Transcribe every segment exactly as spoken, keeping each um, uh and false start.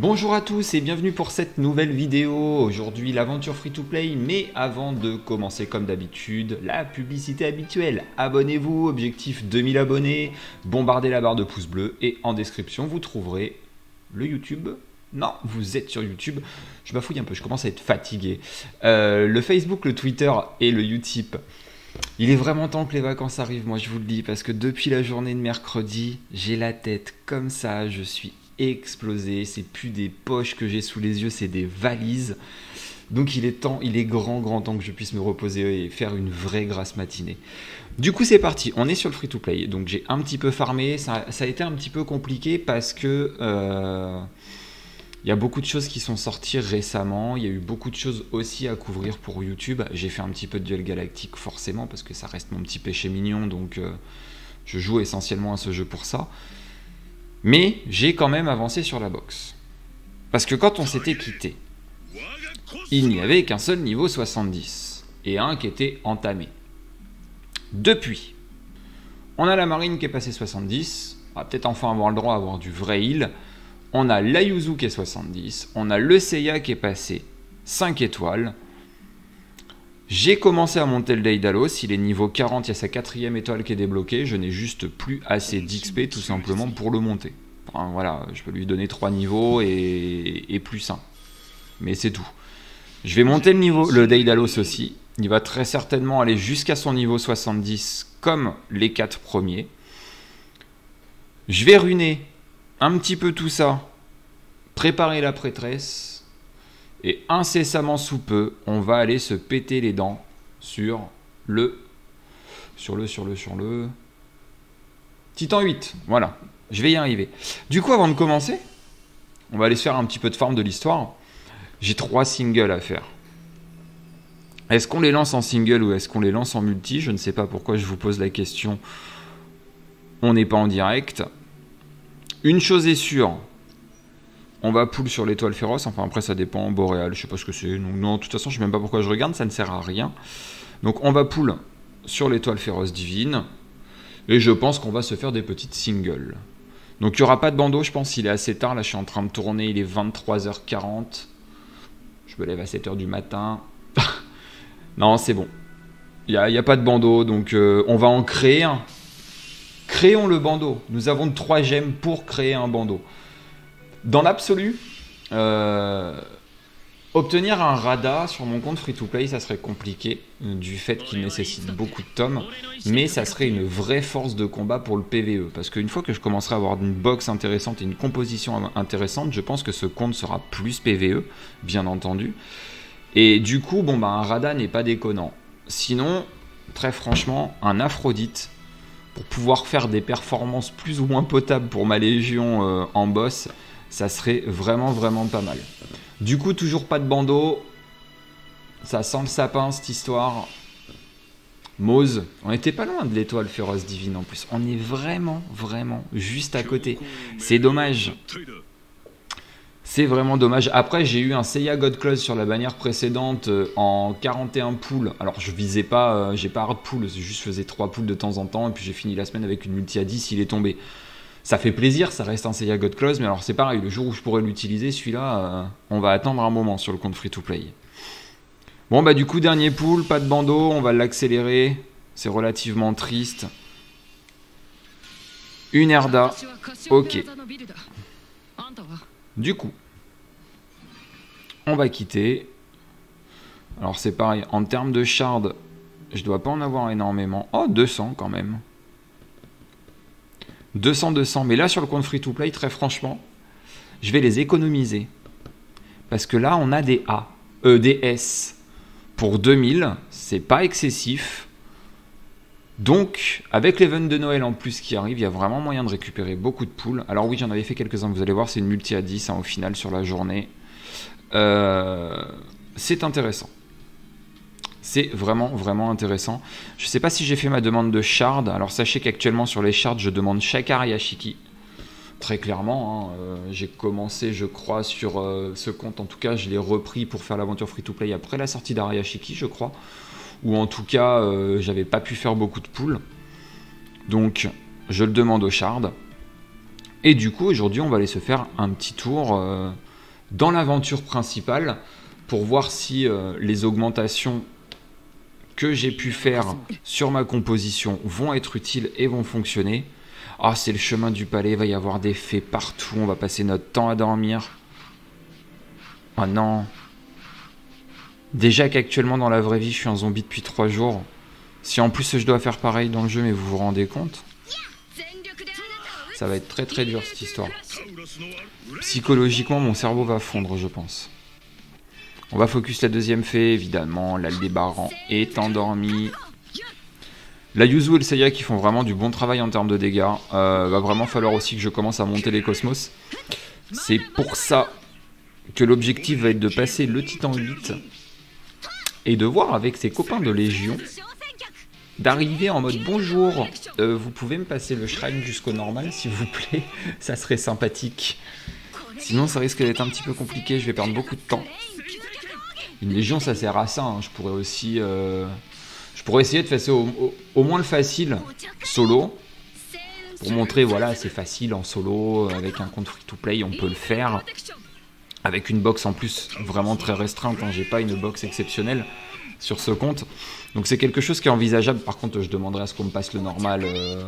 Bonjour à tous et bienvenue pour cette nouvelle vidéo. Aujourd'hui l'aventure free to play, mais avant de commencer comme d'habitude, la publicité habituelle. Abonnez-vous, objectif deux mille abonnés, bombardez la barre de pouces bleus et en description vous trouverez le YouTube. Non, vous êtes sur YouTube, je bafouille un peu, je commence à être fatigué. Euh, le Facebook, le Twitter et le Utip. Il est vraiment temps que les vacances arrivent, moi je vous le dis, parce que depuis la journée de mercredi, j'ai la tête comme ça, je suis explosé, c'est plus des poches que j'ai sous les yeux, c'est des valises. Donc il est temps, il est grand, grand temps que je puisse me reposer et faire une vraie grasse matinée. Du coup c'est parti, on est sur le free-to-play, donc j'ai un petit peu farmé, ça, ça a été un petit peu compliqué parce que... Euh, il y a beaucoup de choses qui sont sorties récemment, il y a eu beaucoup de choses aussi à couvrir pour YouTube. J'ai fait un petit peu de Duel Galactique forcément parce que ça reste mon petit péché mignon, donc euh, je joue essentiellement à ce jeu pour ça. Mais j'ai quand même avancé sur la boxe. Parce que quand on s'était quitté, il n'y avait qu'un seul niveau soixante-dix et un qui était entamé. Depuis, on a la marine qui est passée soixante-dix, on va peut-être enfin avoir le droit à avoir du vrai heal. On a l'Ayuzu qui est soixante-dix, on a le Seiya qui est passé cinq étoiles. J'ai commencé à monter le Daedalos, il est niveau quarante, il y a sa quatrième étoile qui est débloquée, je n'ai juste plus assez d'X P tout simplement pour le monter. Enfin, voilà, je peux lui donner trois niveaux et, et plus un. Mais c'est tout. Je vais monter le, niveau, le Daedalos aussi, il va très certainement aller jusqu'à son niveau soixante-dix comme les quatre premiers. Je vais runer un petit peu tout ça, préparer la prêtresse, et incessamment sous peu, on va aller se péter les dents sur le, sur le, sur le, sur le, Titan huit, voilà, je vais y arriver. Du coup, avant de commencer, on va aller se faire un petit peu de farm de l'histoire. J'ai trois singles à faire. Est-ce qu'on les lance en single ou est-ce qu'on les lance en multi? Je ne sais pas pourquoi je vous pose la question, on n'est pas en direct. Une chose est sûre, on va poule sur l'étoile féroce, enfin après ça dépend, boréal, je sais pas ce que c'est, non, de toute façon je sais même pas pourquoi je regarde, ça ne sert à rien. Donc on va poule sur l'étoile féroce divine, et je pense qu'on va se faire des petites singles. Donc il n'y aura pas de bandeau, je pense, il est assez tard, là je suis en train de tourner, il est vingt-trois heures quarante, je me lève à sept heures du matin, non c'est bon, il n'y a, a pas de bandeau, donc euh, on va en créer un. Créons le bandeau. Nous avons trois gemmes pour créer un bandeau. Dans l'absolu, euh, obtenir un radar sur mon compte free-to-play, ça serait compliqué du fait qu'il nécessite beaucoup de tomes, mais ça serait une vraie force de combat pour le P V E, parce qu'une fois que je commencerai à avoir une box intéressante et une composition intéressante, je pense que ce compte sera plus P V E, bien entendu. Et du coup, bon bah, un radar n'est pas déconnant. Sinon, très franchement, un Aphrodite, pour pouvoir faire des performances plus ou moins potables pour ma légion euh, en boss, ça serait vraiment vraiment pas mal. Du coup, toujours pas de bandeau, ça sent le sapin cette histoire. Mose, on était pas loin de l'étoile féroce divine en plus, on est vraiment vraiment juste à côté, c'est dommage. C'est vraiment dommage. Après, j'ai eu un Seiya God Close sur la bannière précédente euh, en quarante et un poules. Alors, je visais pas, euh, j'ai pas hard pool, je juste faisais trois poules de temps en temps et puis j'ai fini la semaine avec une multi à dix, il est tombé. Ça fait plaisir, ça reste un Seiya God Close, mais alors c'est pareil, le jour où je pourrais l'utiliser, celui-là, euh, on va attendre un moment sur le compte free to play. Bon, bah, du coup, dernier pool, pas de bandeau, on va l'accélérer. C'est relativement triste. Une Herda. Ok. Du coup, on va quitter. Alors c'est pareil, en termes de shard, je dois pas en avoir énormément. Oh, deux cents quand même. deux cents, deux cents. Mais là, sur le compte free-to-play, très franchement, je vais les économiser. Parce que là, on a des A, euh, des S. Pour deux mille, c'est pas excessif. Donc, avec l'event de Noël en plus qui arrive, il y a vraiment moyen de récupérer beaucoup de poules. Alors oui, j'en avais fait quelques-uns, vous allez voir, c'est une multi à dix hein, au final sur la journée. Euh, c'est intéressant. C'est vraiment, vraiment intéressant. Je ne sais pas si j'ai fait ma demande de shard. Alors sachez qu'actuellement sur les shards, je demande chaque Ariashiki. Très clairement, hein, euh, j'ai commencé, je crois, sur euh, ce compte. En tout cas, je l'ai repris pour faire l'aventure free-to-play après la sortie d'Ariashiki, je crois. Ou en tout cas, euh, j'avais pas pu faire beaucoup de poules. Donc, je le demande au shard. Et du coup, aujourd'hui, on va aller se faire un petit tour euh, dans l'aventure principale pour voir si euh, les augmentations que j'ai pu faire sur ma composition vont être utiles et vont fonctionner. Ah, c'est le chemin du palais, il va y avoir des fées partout, on va passer notre temps à dormir. Ah non. Déjà qu'actuellement dans la vraie vie, je suis un zombie depuis trois jours. Si en plus je dois faire pareil dans le jeu, mais vous vous rendez compte? Ça va être très très dur cette histoire. Psychologiquement, mon cerveau va fondre, je pense. On va focus la deuxième fée, évidemment. L'Aldébaran est endormi. La Ayuzu et le Seiya qui font vraiment du bon travail en termes de dégâts. Euh, va vraiment falloir aussi que je commence à monter les Cosmos. C'est pour ça que l'objectif va être de passer le Titan huit et de voir avec ses copains de Légion d'arriver en mode bonjour, euh, vous pouvez me passer le Shrine jusqu'au normal s'il vous plaît, ça serait sympathique. Sinon ça risque d'être un petit peu compliqué, je vais perdre beaucoup de temps. Une légion ça sert à ça, hein. Je pourrais aussi... Euh... Je pourrais essayer de passer au, au, au moins le facile solo, pour montrer voilà c'est facile en solo, avec un compte free to play on peut le faire. Avec une box en plus vraiment très restreinte, hein. J'ai pas une box exceptionnelle sur ce compte. Donc c'est quelque chose qui est envisageable. Par contre, je demanderai à ce qu'on me passe le normal. Euh,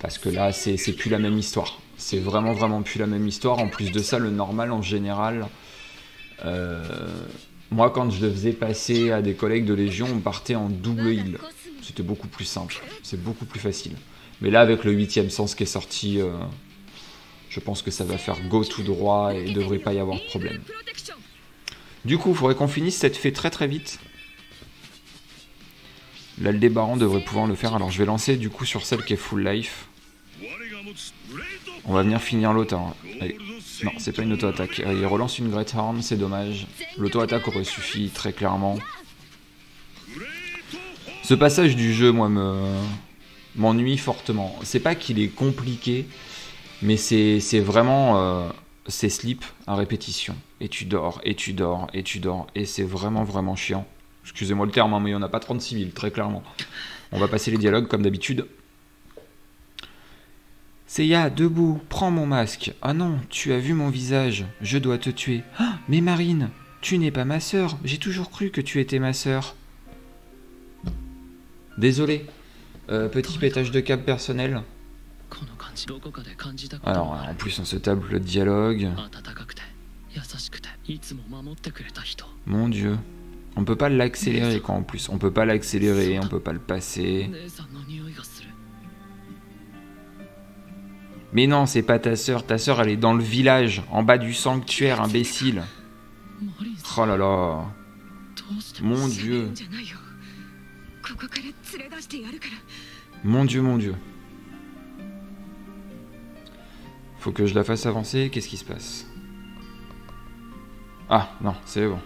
parce que là, c'est plus la même histoire. C'est vraiment, vraiment plus la même histoire. En plus de ça, le normal, en général... Euh, moi, quand je le faisais passer à des collègues de Légion, on partait en double heal. C'était beaucoup plus simple. C'est beaucoup plus facile. Mais là, avec le huitième sens qui est sorti... Euh, je pense que ça va faire go tout droit et il ne devrait pas y avoir de problème. Du coup, il faudrait qu'on finisse cette fée très très vite. L'Aldébaran devrait pouvoir le faire. Alors je vais lancer du coup sur celle qui est full life. On va venir finir l'auto. Hein. Non, c'est pas une auto-attaque. Il relance une Great Horn, c'est dommage. L'auto-attaque aurait suffi très clairement. Ce passage du jeu, moi, m'ennuie me... fortement. C'est pas qu'il est compliqué... Mais c'est vraiment, euh, c'est sleep à répétition. Et tu dors, et tu dors, et tu dors. Et c'est vraiment, vraiment chiant. Excusez-moi le terme, hein, mais il n'y en a pas trente-six mille, très clairement. On va passer les dialogues comme d'habitude. Seiya, debout, prends mon masque. Ah non, tu as vu mon visage, je dois te tuer. Ah, mais Marine, tu n'es pas ma sœur. J'ai toujours cru que tu étais ma sœur. Désolé, euh, petit pétage de câble personnel. Alors, en plus, on se table le dialogue. Mon Dieu. On peut pas l'accélérer, quoi, en plus. On peut pas l'accélérer, on peut pas le passer. Mais non, c'est pas ta sœur. Ta sœur, elle est dans le village, en bas du sanctuaire, imbécile. Oh là là. Mon Dieu. Mon Dieu, mon Dieu. Faut que je la fasse avancer, qu'est-ce qui se passe? Ah, non, c'est bon.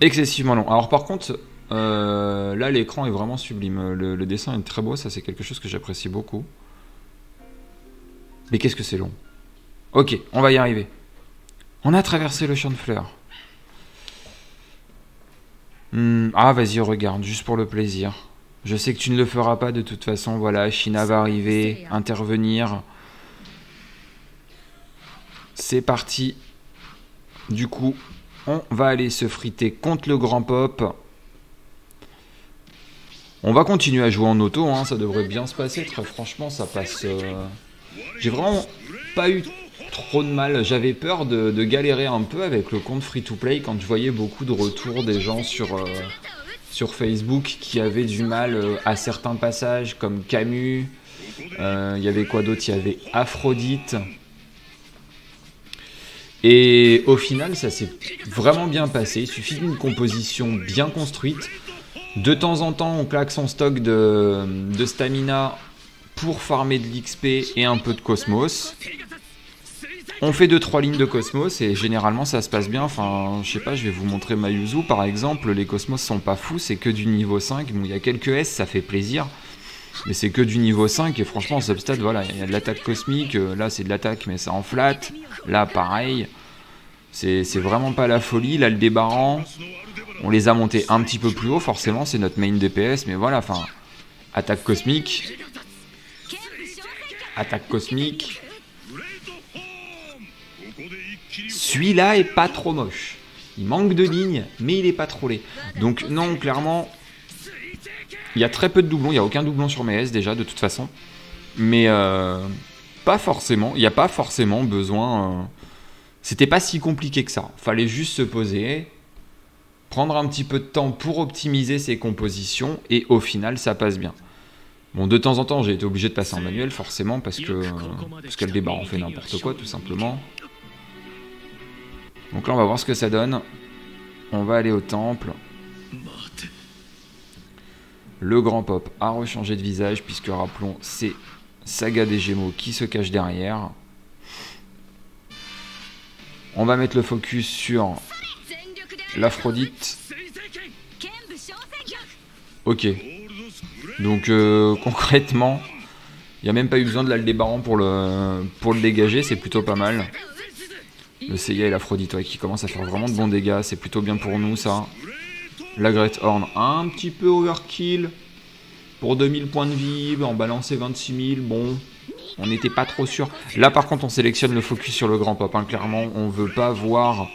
Excessivement long. Alors par contre, euh, là l'écran est vraiment sublime. Le, le dessin est très beau, ça c'est quelque chose que j'apprécie beaucoup. Mais qu'est-ce que c'est long? Ok, on va y arriver. On a traversé le champ de fleurs. Hmm, ah, vas-y, regarde, juste pour le plaisir. Je sais que tu ne le feras pas de toute façon, voilà, China va arriver, intervenir. C'est parti. Du coup, on va aller se friter contre le grand pop. On va continuer à jouer en auto, hein, ça devrait bien se passer, très franchement, ça passe... Euh... J'ai vraiment pas eu trop de mal, j'avais peur de, de galérer un peu avec le compte free-to-play quand je voyais beaucoup de retours des gens sur... Euh... sur Facebook qui avait du mal à certains passages comme Camus, euh, il y avait quoi d'autre, il y avait Aphrodite, et au final ça s'est vraiment bien passé, il suffit d'une composition bien construite, de temps en temps on claque son stock de, de stamina pour farmer de l'X P et un peu de Cosmos. On fait deux trois lignes de Cosmos et généralement ça se passe bien. Enfin, je sais pas, je vais vous montrer ma Ayuzu par exemple. Les Cosmos sont pas fous, c'est que du niveau cinq. Bon, il y a quelques S, ça fait plaisir. Mais c'est que du niveau cinq et franchement, en substade, voilà, il y a de l'attaque cosmique. Là, c'est de l'attaque, mais ça en flatte. Là, pareil. C'est vraiment pas la folie. Là, le débarrant, on les a montés un petit peu plus haut. Forcément, c'est notre main D P S, mais voilà, enfin, attaque cosmique. Attaque cosmique. Celui-là est pas trop moche. Il manque de lignes, mais il est pas trop laid. Donc non, clairement, il y a très peu de doublons. Il n'y a aucun doublon sur mes S déjà, de toute façon. Mais euh, pas forcément. Il n'y a pas forcément besoin... Euh... C'était pas si compliqué que ça. Fallait juste se poser, prendre un petit peu de temps pour optimiser ses compositions, et au final, ça passe bien. Bon, de temps en temps, j'ai été obligé de passer en manuel, forcément, parce que, euh, parce que le débat en fait n'importe quoi, tout simplement. Donc là, on va voir ce que ça donne. On va aller au temple. Le grand pop a rechangé de visage, puisque, rappelons, c'est Saga des Gémeaux qui se cache derrière. On va mettre le focus sur l'Aphrodite. Ok. Donc euh, concrètement, il n'y a même pas eu besoin de l'Aldébaran pour le, pour le dégager, c'est plutôt pas mal. Le Seiya et l'Aphrodite ouais, qui commencent à faire vraiment de bons dégâts, c'est plutôt bien pour nous ça. La Great Horn, un petit peu overkill. Pour deux mille points de vie, en balancer vingt-six mille, bon... On n'était pas trop sûr. Là, par contre, on sélectionne le focus sur le grand pop. Hein. Clairement, on veut pas voir...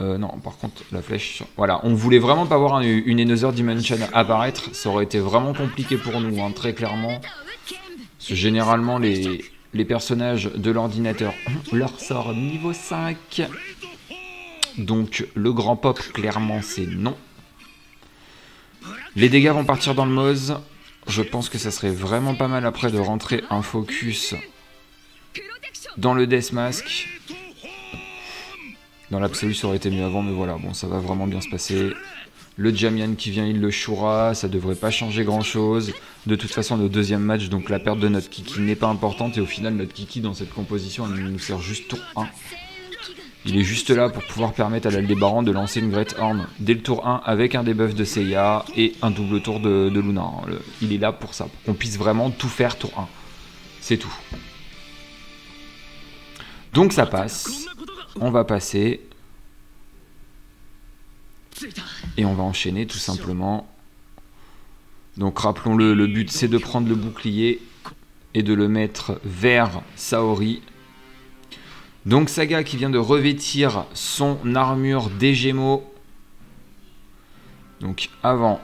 Euh, non, par contre, la flèche... Voilà, on voulait vraiment pas voir un, une Another Dimension apparaître. Ça aurait été vraiment compliqué pour nous, hein, très clairement. Parce que généralement, les, les personnages de l'ordinateur ont leur sort niveau cinq. Donc, le grand pop, clairement, c'est non. Les dégâts vont partir dans le Moz. Je pense que ça serait vraiment pas mal après de rentrer un focus dans le Death Mask. Dans l'absolu, ça aurait été mieux avant, mais voilà, bon, ça va vraiment bien se passer. Le Jamian qui vient, il le choura, ça devrait pas changer grand-chose. De toute façon, le deuxième match, donc la perte de notre Kiki n'est pas importante, et au final, notre Kiki dans cette composition, elle nous sert juste tour un. Il est juste là pour pouvoir permettre à l'Aldébaran de lancer une Great Horn dès le tour un avec un debuff de Seiya et un double tour de, de Luna. Il est là pour ça, pour qu'on puisse vraiment tout faire tour un. C'est tout. Donc ça passe. On va passer. Et on va enchaîner tout simplement. Donc rappelons-le, le but c'est de prendre le bouclier et de le mettre vers Saori. Donc Saga qui vient de revêtir son armure des Gémeaux. Donc avant,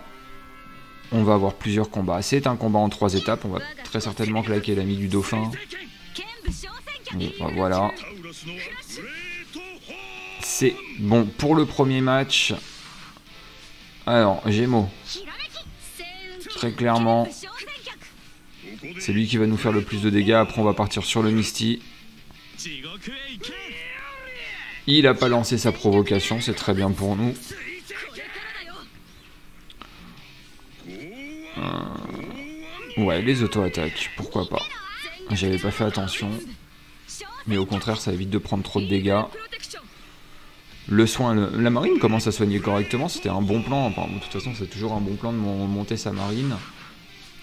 on va avoir plusieurs combats. C'est un combat en trois étapes. On va très certainement claquer l'ami du Dauphin. Bon, bah voilà. C'est bon pour le premier match. Alors, Gémeaux. Très clairement, c'est lui qui va nous faire le plus de dégâts. Après, on va partir sur le Misty. Il a pas lancé sa provocation, c'est très bien pour nous. Euh... Ouais, les auto-attaques, pourquoi pas. J'avais pas fait attention. Mais au contraire, ça évite de prendre trop de dégâts. Le soin, le... la marine commence à soigner correctement, c'était un bon plan. Enfin, de toute façon, c'est toujours un bon plan de monter sa marine.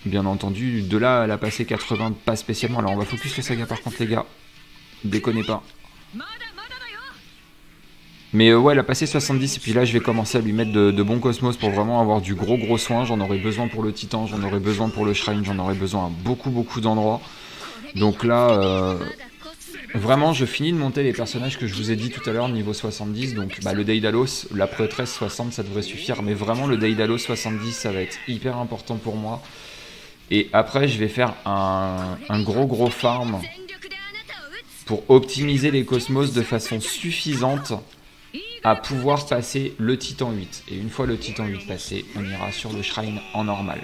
Bien entendu, de là, elle a passé quatre-vingts, pas spécialement. Alors on va focus le Saga par contre, les gars. Déconnez pas. Mais euh, ouais, elle a passé soixante-dix et puis là je vais commencer à lui mettre de, de bons cosmos pour vraiment avoir du gros gros soin. J'en aurais besoin pour le Titan, j'en aurais besoin pour le Shrine, j'en aurais besoin à beaucoup beaucoup d'endroits. Donc là, euh, vraiment je finis de monter les personnages que je vous ai dit tout à l'heure niveau soixante-dix. Donc bah, le Daedalos, la prêtresse soixante ça devrait suffire. Mais vraiment le Daedalos soixante-dix ça va être hyper important pour moi. Et après je vais faire un, un gros gros farm pour optimiser les cosmos de façon suffisante à pouvoir passer le Titan huit. Et une fois le Titan huit passé, on ira sur le Shrine en normal.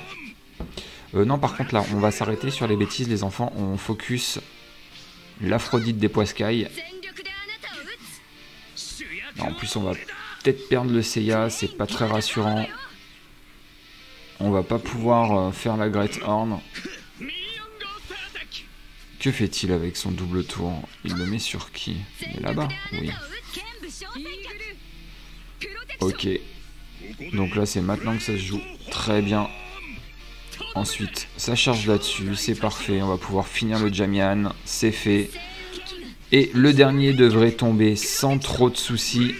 Euh, non, par contre, là, on va s'arrêter sur les bêtises, les enfants. On focus l'Aphrodite des Poiscailles. En plus, on va peut-être perdre le Seiya, c'est pas très rassurant. On va pas pouvoir faire la Great Horn. Que fait-il avec son double tour? Il le met sur qui? Il est là-bas? Oui. Ok. Donc là, c'est maintenant que ça se joue. Très bien. Ensuite, ça charge là-dessus. C'est parfait. On va pouvoir finir le Jamian. C'est fait. Et le dernier devrait tomber sans trop de soucis.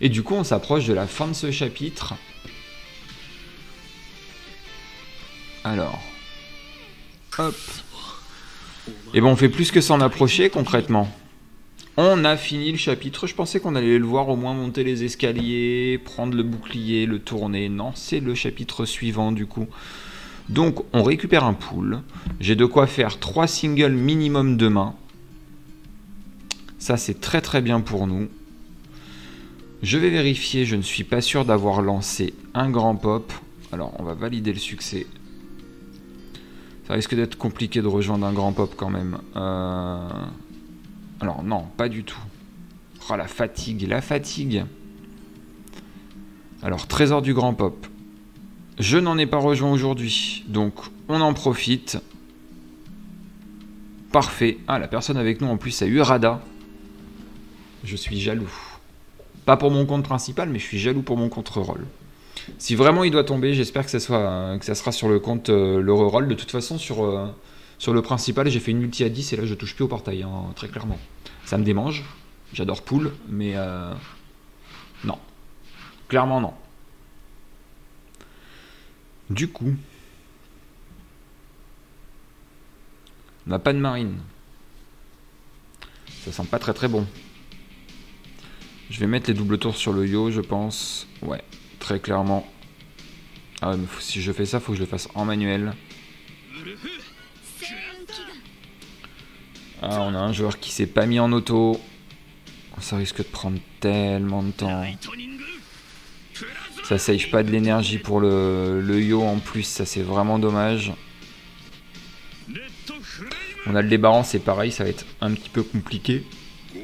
Et du coup, on s'approche de la fin de ce chapitre. Alors. Hop. Et eh ben on fait plus que s'en approcher concrètement. On a fini le chapitre. Je pensais qu'on allait le voir au moins monter les escaliers, prendre le bouclier, le tourner. Non, c'est le chapitre suivant du coup. Donc on récupère un pool. J'ai de quoi faire trois singles minimum demain. Ça c'est très très bien pour nous. Je vais vérifier, je ne suis pas sûr d'avoir lancé un grand pop. Alors on va valider le succès. Ça risque d'être compliqué de rejoindre un grand pop quand même. Euh... Alors non, pas du tout. Oh la fatigue, la fatigue. Alors trésor du grand pop. Je n'en ai pas rejoint aujourd'hui, donc on en profite. Parfait. Ah, la personne avec nous en plus a eu Radar. Je suis jaloux. Pas pour mon compte principal, mais je suis jaloux pour mon compte reroll. Si vraiment il doit tomber, j'espère que ça soit, que ça sera sur le compte euh, le reroll. De toute façon, sur... Euh, Sur le principal, j'ai fait une multi à dix et là je touche plus au portail, hein, très clairement. Ça me démange, j'adore pool, mais euh, non. Clairement non. Du coup, on n'a pas de marine. Ça sent pas très très bon. Je vais mettre les doubles tours sur le yo, je pense. Ouais, très clairement. Ah ouais, mais faut, si je fais ça, faut que je le fasse en manuel. Ah, on a un joueur qui s'est pas mis en auto. Ça risque de prendre tellement de temps. Ça save pas de l'énergie pour le, le yo en plus, ça c'est vraiment dommage. On a le débarran, c'est pareil, ça va être un petit peu compliqué. Il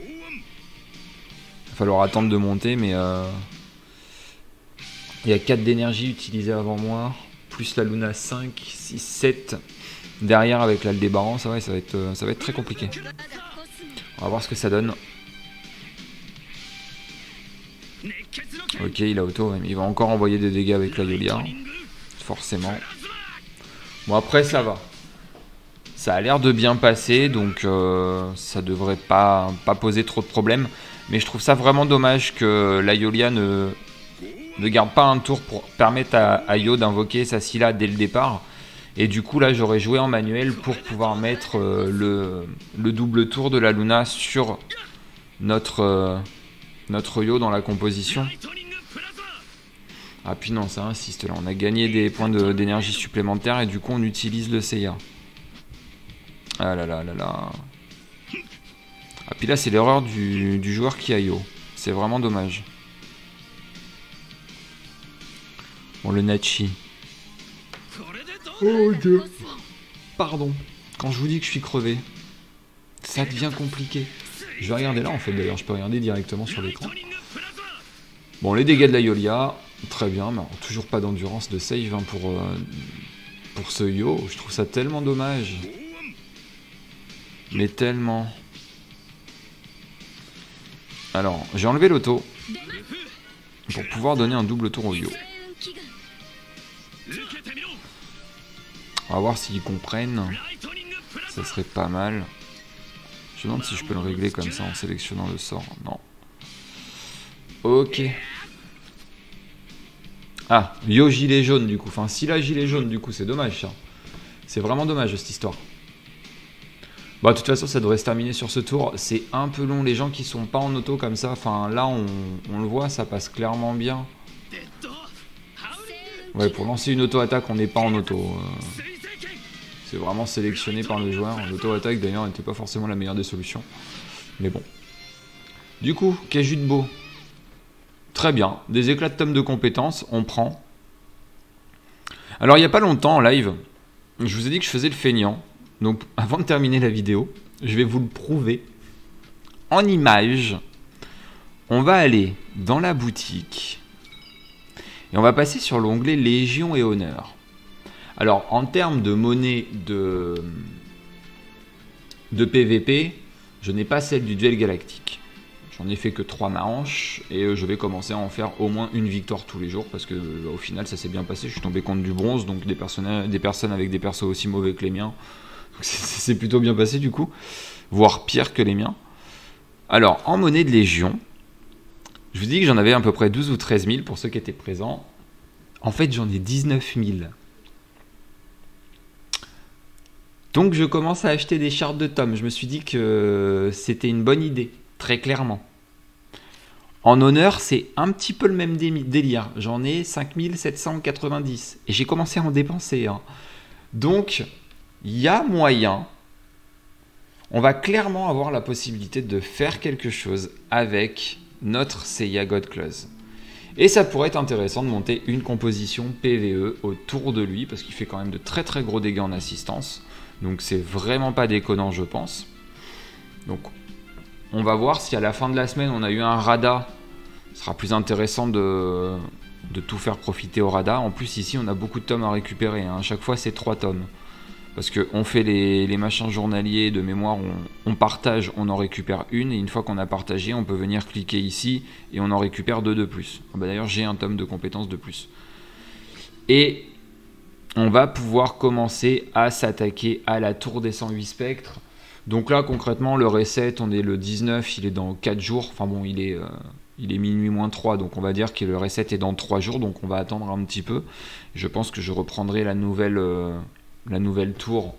va falloir attendre de monter, mais euh... il y a quatre d'énergie utilisées avant moi, plus la Luna cinq, six, sept... Derrière avec l'Aldébaran, ça, ouais, ça, va être, ça va être très compliqué. On va voir ce que ça donne. Ok, il a auto, mais il va encore envoyer des dégâts avec l'Ayolia. Hein. Forcément. Bon, après, ça va. Ça a l'air de bien passer, donc euh, ça devrait pas, pas poser trop de problèmes. Mais je trouve ça vraiment dommage que l'Ayolia ne, ne garde pas un tour pour permettre à Ayo d'invoquer sa Scylla dès le départ. Et du coup, là, j'aurais joué en manuel pour pouvoir mettre euh, le, le double tour de la Luna sur notre, euh, notre yo dans la composition. Ah, puis non, ça insiste. Là, on a gagné des points d'énergie de, supplémentaires et du coup, on utilise le Seiya. Ah là là là là. Ah, puis là, c'est l'erreur du, du joueur qui a yo. C'est vraiment dommage. Bon, le Nachi. Oh Dieu. Pardon, quand je vous dis que je suis crevé, ça devient compliqué. Je vais regarder là en fait d'ailleurs, je peux regarder directement sur l'écran. Bon, les dégâts de l'Ayolia, très bien, mais toujours pas d'endurance de save hein, pour, euh, pour ce yo, je trouve ça tellement dommage. Mais tellement. Alors, j'ai enlevé l'auto pour pouvoir donner un double tour au yo. On va voir s'ils comprennent. Ça serait pas mal. Je me demande si je peux le régler comme ça en sélectionnant le sort. Non. Ok. Ah, yo gilet jaune du coup. Enfin, Scylla gilet jaune du coup. C'est dommage ça. C'est vraiment dommage cette histoire. Bon, de toute façon, ça devrait se terminer sur ce tour. C'est un peu long. Les gens qui sont pas en auto comme ça. Enfin, là, on, on le voit. Ça passe clairement bien. Ouais, pour lancer une auto-attaque, on n'est pas en auto. Euh... C'est vraiment sélectionné par le joueur. L'auto-attaque d'ailleurs n'était pas forcément la meilleure des solutions. Mais bon. Du coup, Caju de beau. Très bien. Des éclats de tomes de compétences, on prend. Alors il n'y a pas longtemps en live, je vous ai dit que je faisais le feignant. Donc avant de terminer la vidéo, je vais vous le prouver. En images, on va aller dans la boutique. Et on va passer sur l'onglet Légion et Honneur. Alors, en termes de monnaie de, de P V P, je n'ai pas celle du Duel Galactique. J'en ai fait que trois manches et je vais commencer à en faire au moins une victoire tous les jours parce que au final, ça s'est bien passé. Je suis tombé contre du bronze, donc des, des personnes avec des persos aussi mauvais que les miens. Donc, ça s'est plutôt bien passé du coup, voire pire que les miens. Alors, en monnaie de Légion, je vous dis que j'en avais à peu près douze ou treize mille pour ceux qui étaient présents. En fait, j'en ai dix-neuf mille. Donc je commence à acheter des shards de tomes. Je me suis dit que c'était une bonne idée. très clairement. En honneur, c'est un petit peu le même délire. J'en ai cinq mille sept cent quatre-vingt-dix. Et j'ai commencé à en dépenser. Hein. Donc, il y a moyen. On va clairement avoir la possibilité de faire quelque chose avec notre Seiya God Clause. Et ça pourrait être intéressant de monter une composition P V E autour de lui, parce qu'il fait quand même de très très gros dégâts en assistance. Donc c'est vraiment pas déconnant, je pense. Donc on va voir si à la fin de la semaine on a eu un Radar. Ce sera plus intéressant de, de tout faire profiter au Radar. En plus ici on a beaucoup de tomes à récupérer, hein. À chaque fois c'est trois tomes. Parce qu'on fait les, les machins journaliers de mémoire, on, on partage, on en récupère une, et une fois qu'on a partagé, on peut venir cliquer ici, et on en récupère deux de plus. Ah bah d'ailleurs, j'ai un tome de compétences de plus. Et on va pouvoir commencer à s'attaquer à la tour des cent huit spectres. Donc là, concrètement, le reset, on est le dix-neuf, il est dans quatre jours. Enfin bon, il est... Euh Il est minuit moins trois, donc on va dire que le reset est dans trois jours, donc on va attendre un petit peu. Je pense que je reprendrai la nouvelle, euh, la nouvelle tour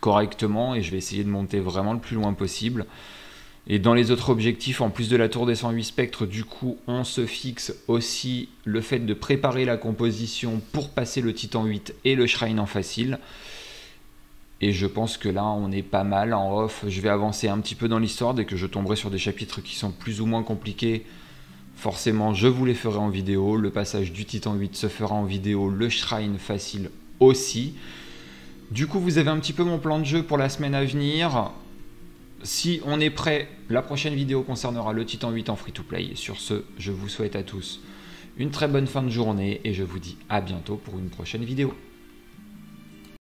correctement et je vais essayer de monter vraiment le plus loin possible. Et dans les autres objectifs, en plus de la tour des cent huit spectres, du coup, on se fixe aussi le fait de préparer la composition pour passer le Titan huit et le Shrine en facile. Et je pense que là, on est pas mal en off. Je vais avancer un petit peu dans l'histoire. Dès que je tomberai sur des chapitres qui sont plus ou moins compliqués, forcément, je vous les ferai en vidéo. Le passage du Titan huit se fera en vidéo. Le Shrine facile aussi. Du coup, vous avez un petit peu mon plan de jeu pour la semaine à venir. Si on est prêt, la prochaine vidéo concernera le Titan huit en free-to-play. Sur ce, je vous souhaite à tous une très bonne fin de journée. Et je vous dis à bientôt pour une prochaine vidéo.